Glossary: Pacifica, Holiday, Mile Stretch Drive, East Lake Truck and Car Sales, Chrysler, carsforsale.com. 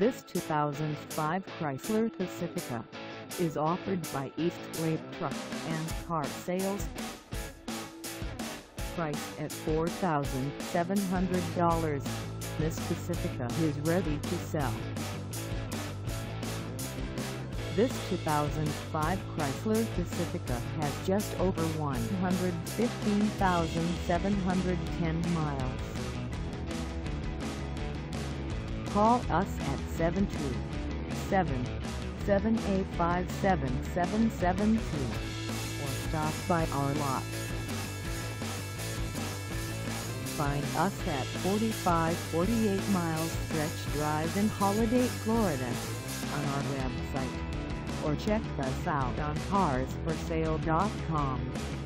This 2005 Chrysler Pacifica is offered by East Lake Truck and Car Sales. Priced at $4,700, this Pacifica is ready to sell. This 2005 Chrysler Pacifica has just over 115,710 miles. Call us at 727-785-7772 or stop by our lot. Find us at 4548 Miles Stretch Drive in Holiday, Florida on our website, or check us out on carsforsale.com.